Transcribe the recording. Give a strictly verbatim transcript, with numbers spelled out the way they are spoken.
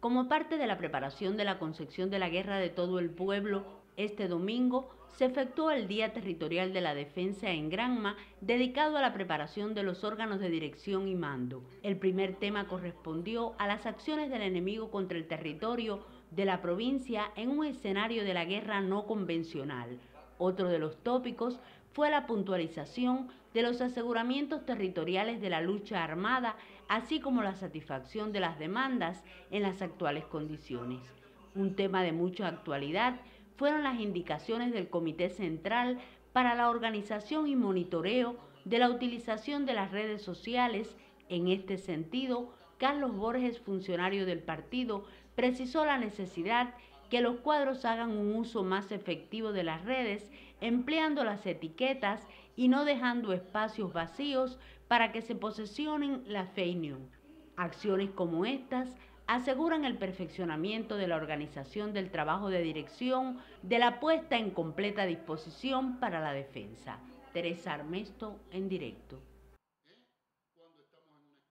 Como parte de la preparación de la concepción de la Guerra de Todo el Pueblo, este domingo se efectuó el Día Territorial de la Defensa en Granma, dedicado a la preparación de los órganos de dirección y mando. El primer tema correspondió a las acciones del enemigo contra el territorio de la provincia en un escenario de la guerra no convencional. Otro de los tópicos fue la puntualización de los aseguramientos territoriales de la lucha armada, así como la satisfacción de las demandas en las actuales condiciones. Un tema de mucha actualidad fueron las indicaciones del Comité Central para la organización y monitoreo de la utilización de las redes sociales. En este sentido, Carlos Borges, funcionario del partido, precisó la necesidad que los cuadros hagan un uso más efectivo de las redes, empleando las etiquetas y no dejando espacios vacíos para que se posesionen las fake news. Acciones como estas aseguran el perfeccionamiento de la organización del trabajo de dirección, de la puesta en completa disposición para la defensa. Teresa Armesto, en directo.